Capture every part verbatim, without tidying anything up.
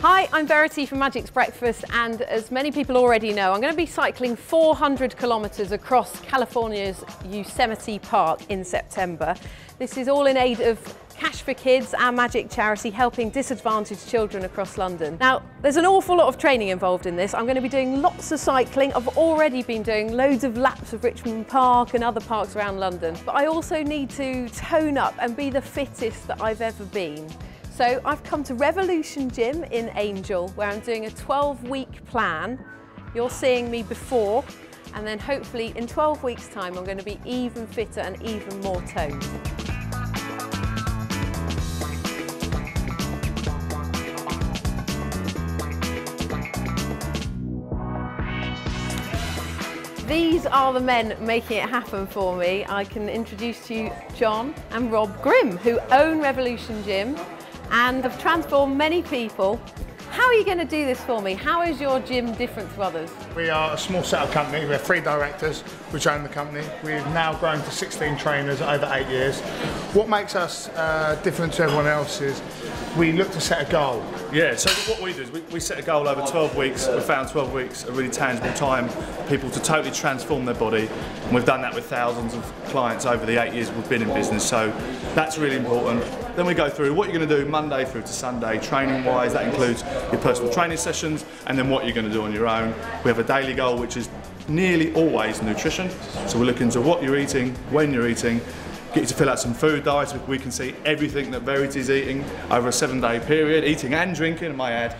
Hi, I'm Verity from Magic's Breakfast, and as many people already know, I'm going to be cycling four hundred kilometres across California's Yosemite Park in September. This is all in aid of Cash for Kids, our Magic charity helping disadvantaged children across London. Now, there's an awful lot of training involved in this. I'm going to be doing lots of cycling. I've already been doing loads of laps of Richmond Park and other parks around London, but I also need to tone up and be the fittest that I've ever been. So I've come to Revolution Gym in Angel, where I'm doing a twelve week plan. You're seeing me before, and then hopefully in twelve weeks time, I'm going to be even fitter and even more toned. These are the men making it happen for me. I can introduce to you John and Rob Grimm, who own Revolution Gym and have transformed many people. How are you going to do this for me? How is your gym different to others? We are a small set of company. We have three directors which own the company. We've now grown to sixteen trainers over eight years. What makes us uh, different to everyone else is we look to set a goal. Yeah, so what we do is we, we set a goal over twelve weeks. We found twelve weeks a really tangible time for people to totally transform their body. And we've done that with thousands of clients over the eight years we've been in business. So that's really important. Then we go through what you're going to do Monday through to Sunday, training-wise. That includes your personal training sessions and then what you're going to do on your own. We have a daily goal which is nearly always nutrition. So we look into what you're eating, when you're eating, get you to fill out some food diets. We can see everything that Verity's eating over a seven day period, eating and drinking, I might add.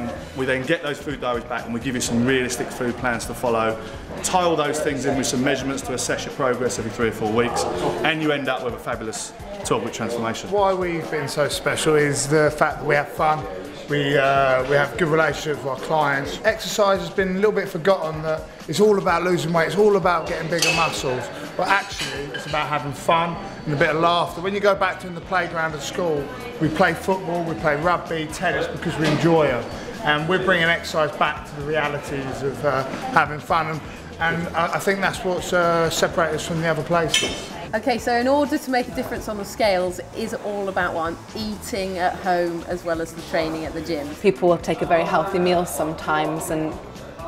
Um, we then get those food diaries back and we give you some realistic food plans to follow. Tie all those things in with some measurements to assess your progress every three or four weeks, and you end up with a fabulous twelve week transformation. Why we've been so special is the fact that we have fun. We, uh, we have good relationships with our clients. Exercise has been a little bit forgotten, that it's all about losing weight, it's all about getting bigger muscles, but actually it's about having fun and a bit of laughter. When you go back to in the playground at school, we play football, we play rugby, tennis, because we enjoy it. And we're bringing exercise back to the realities of uh, having fun, and, and I, I think that's what's uh, separated us from the other places. Okay, so in order to make a difference on the scales is all about what I'm eating at home as well as the training at the gym. People will take a very healthy meal sometimes and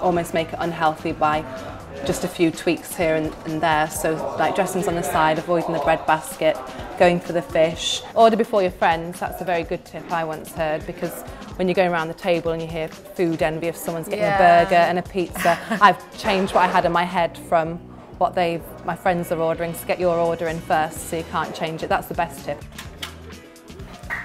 almost make it unhealthy by just a few tweaks here and, and there. So like dressings on the side, avoiding the bread basket, going for the fish. Order before your friends, that's a very good tip I once heard, because when you're going around the table and you hear food envy if someone's getting yeah. a burger and a pizza, I've changed what I had in my head from what they, my friends are ordering, so get your order in first so you can't change it. That's the best tip.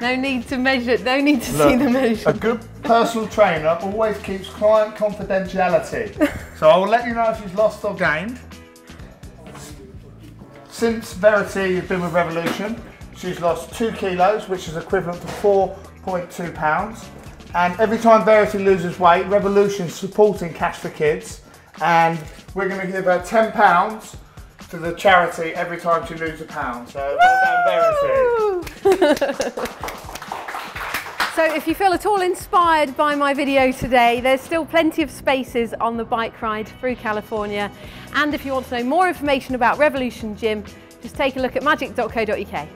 No need to measure, no need to Look, see the measure. A good personal trainer always keeps client confidentiality. So I will let you know if she's lost or gained. Since Verity has been with Revolution, she's lost two kilos, which is equivalent to four point two pounds. And every time Verity loses weight, Revolution's supporting Cash for Kids, and we're going to give her ten pounds to the charity every time she loses a pound. So well done, Verity. So if you feel at all inspired by my video today, there's still plenty of spaces on the bike ride through California. And if you want to know more information about Revolution Gym, just take a look at magic dot co dot U K.